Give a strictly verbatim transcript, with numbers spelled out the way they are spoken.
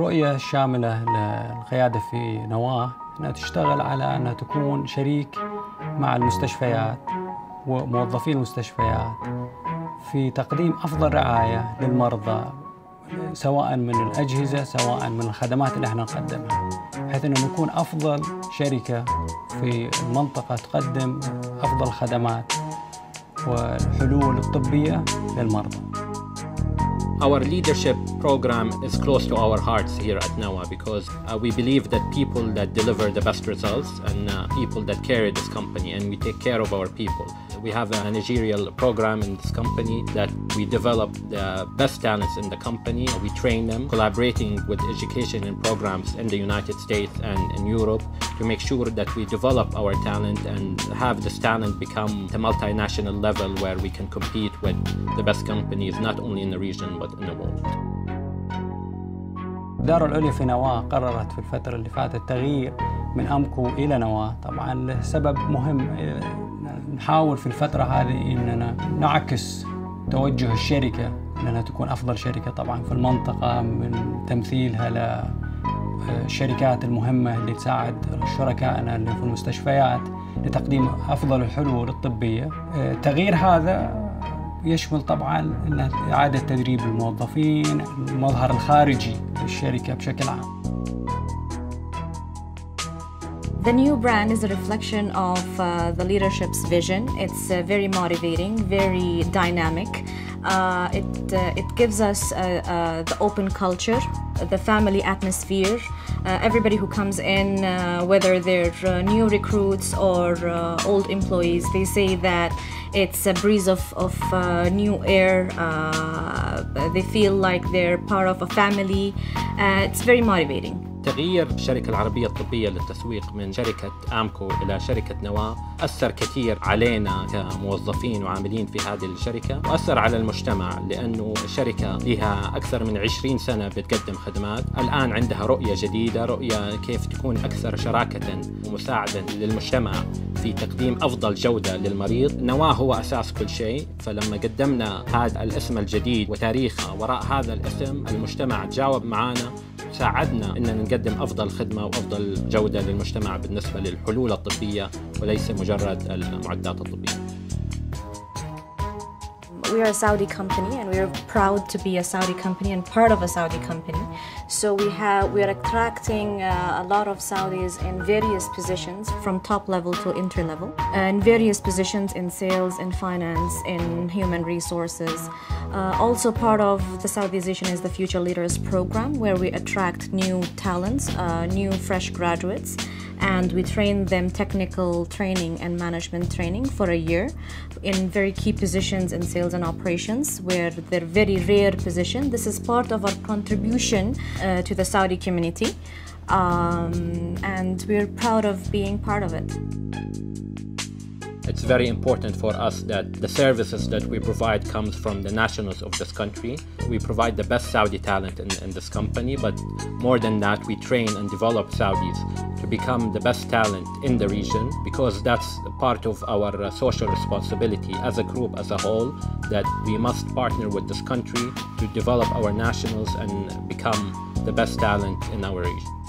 رؤية شاملة للقيادة في نواه أنها تشتغل على أنها تكون شريك مع المستشفيات وموظفي المستشفيات في تقديم أفضل رعاية للمرضى، سواء من الأجهزة سواء من الخدمات اللي احنا نقدمها، بحيث أنه نكون أفضل شركة في المنطقة تقدم أفضل الخدمات والحلول الطبية للمرضى. Our leadership program is close to our hearts here at Nawah because uh, we believe that people that deliver the best results and uh, people that carry this company, and we take care of our people. We have a managerial program in this company that we develop the best talents in the company. We train them, collaborating with education and programs in the United States and in Europe to make sure that we develop our talent and have this talent become the multinational level where we can compete with the best companies, not only in the region but in the world. الإدارة العليا في نواه قررت في الفترة اللي فاتت تغيير من أمكو إلى نواه، طبعاً لسبب مهم. نحاول في الفترة هذه أننا نعكس توجه الشركة أنها تكون أفضل شركة طبعاً في المنطقة، من تمثيلها للشركات المهمة اللي تساعد شركائنا اللي في المستشفيات لتقديم أفضل الحلول الطبية. تغيير هذا يشمل طبعاً إعادة تدريب الموظفين، المظهر الخارجي للشركة بشكل عام. The new brand is a reflection of uh, the leadership's vision. It's uh, very motivating, very dynamic. Uh, it, uh, it gives us uh, uh, the open culture, the family atmosphere. Uh, everybody who comes in, uh, whether they're uh, new recruits or uh, old employees, they say that it's a breeze of, of uh, new air. Uh, they feel like they're part of a family. Uh, it's very motivating. تغيير الشركة العربية الطبية للتسويق من شركة أمكو إلى شركة نواه أثر كثير علينا كموظفين وعاملين في هذه الشركة، وأثر على المجتمع، لأنه الشركة لها أكثر من عشرين سنة بتقدم خدمات. الآن عندها رؤية جديدة، رؤية كيف تكون أكثر شراكة ومساعدة للمجتمع في تقديم أفضل جودة للمريض. نواه هو أساس كل شيء، فلما قدمنا هذا الاسم الجديد وتاريخه وراء هذا الاسم، المجتمع تجاوب معنا، ساعدنا أننا نقدم أفضل خدمة وأفضل جودة للمجتمع بالنسبة للحلول الطبية وليس مجرد المعدات الطبية. We are a Saudi company, and we are proud to be a Saudi company and part of a Saudi company. So we have we are attracting uh, a lot of Saudis in various positions, from top level to entry level, and various positions in sales, in finance, in human resources. Uh, also part of the Saudization is the Future Leaders Program, where we attract new talents, uh, new fresh graduates, and we train them technical training and management training for a year in very key positions in sales and operations, where they're very rare position. This is part of our contribution uh, to the Saudi community, um, and we're proud of being part of it. It's very important for us that the services that we provide comes from the nationals of this country. We provide the best Saudi talent in, in this company, but more than that, we train and develop Saudis to become the best talent in the region, because that's part of our social responsibility as a group, as a whole, that we must partner with this country to develop our nationals and become the best talent in our region.